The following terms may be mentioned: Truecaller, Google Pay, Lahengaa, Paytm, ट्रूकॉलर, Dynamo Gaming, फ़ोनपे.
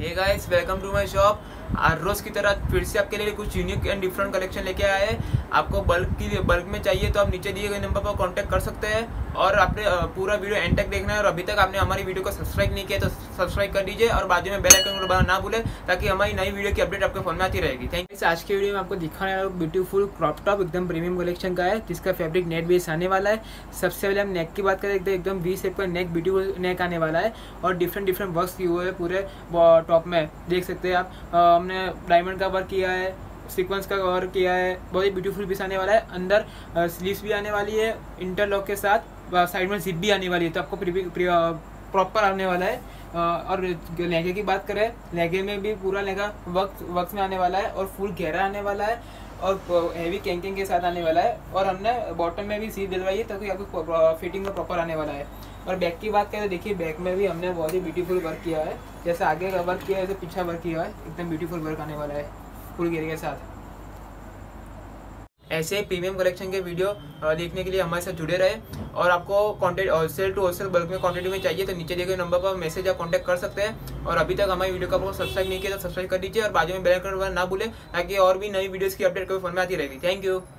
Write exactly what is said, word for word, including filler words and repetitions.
Hey guys, welcome to my shop. हर रोज की तरह फिर से आपके लिए कुछ यूनिक एंड डिफरेंट कलेक्शन लेके आए हैं। आपको बल्क की बल्क में चाहिए तो आप नीचे दिए गए नंबर पर कांटेक्ट कर सकते हैं। और आपने पूरा वीडियो एंड तक देखना है। और अभी तक आपने हमारी वीडियो को सब्सक्राइब नहीं किया तो सब्सक्राइब कर दीजिए और बाजू में बेल आइकन दबाना ना भूलें, ताकि हमारी नई वीडियो की अपडेट आपके फोन में आती रहेगी। Thank you. आज की वीडियो में आपको दिखाने वाला ब्यूटीफुल क्रॉप टॉप एकदम प्रीमियम कलेक्शन का है, जिसका फैब्रिक नेट बेस आने वाला है। सबसे पहले हम नेक की बात करें, एकदम वी शेप का नेक ब्यूटीफुल नेक आने वाला है और डिफरेंट डिफरेंट वर्क्स किए हुए हैं पूरे टॉप में, देख सकते हैं आप। हमने डायमंड का वर्क किया है, सीक्वेंस का वर्क किया है, बहुत ही ब्यूटीफुल पीस आने वाला है। अंदर स्लीव्स भी आने वाली है इंटरलॉक के साथ, साइड में जिप भी आने वाली है, तो आपको प्रॉपर आने वाला है। और लहंगे की बात करें, लहंगे में भी पूरा लहंगा वर्क वर्क में आने वाला है और फुल गहरा आने वाला है और हैवी कैंकिंग के साथ आने वाला है। और हमने बॉटम में भी सीट दिलवाई है ताकि आपको फिटिंग में प्रॉपर आने वाला है। और बैक की बात करें तो देखिए, बैक में भी हमने बहुत ही ब्यूटीफुल वर्क किया है। जैसे आगे का वर्क किया है वैसे पीछे वर्क किया है, एकदम ब्यूटीफुल वर्क आने वाला है फुल घेरे के साथ। ऐसे ही प्रीमियम कलेक्शन के वीडियो देखने के लिए हमारे साथ जुड़े रहे। और आपको contact wholesale to wholesale bulk में क्वांटिटी में चाहिए तो नीचे दिए गए नंबर पर मैसेज या कॉन्टैक्ट कर सकते हैं। और अभी तक हमारी वीडियो को सब्सक्राइब नहीं किया तो सब्सक्राइब कर दीजिए और बाजू में बेल आइकन दबाना ना भूलें, ताकि और भी नई वीडियोज़ की अपडेट को फोन में आती रहेगी। Thank you.